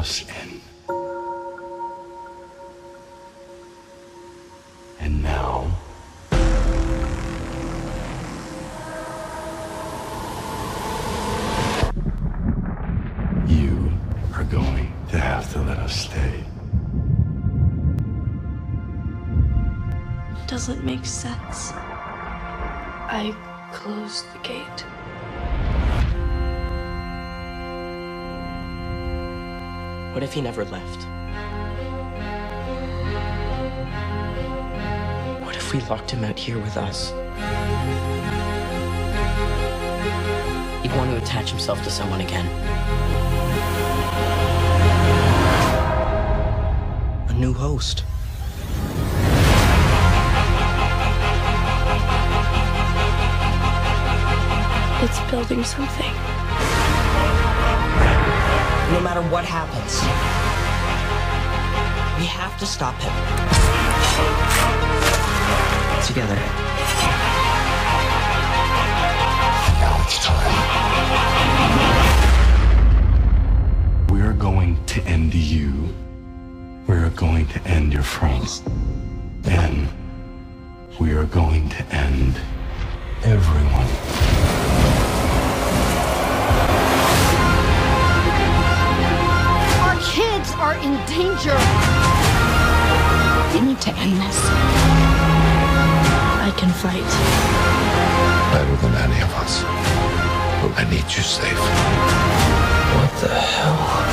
us in. And now, you are going to have to let us stay. It doesn't make sense. I closed the gate. What if he never left? What if we locked him out here with us? He'd want to attach himself to someone again. A new host. It's building something. No matter what happens, we have to stop him. Together. Now it's time. We're going to end you. We're going to end your friends. And we are going to end everyone. Kids are in danger. We need to end this. I can fight. Better than any of us. But I need you safe. What the hell?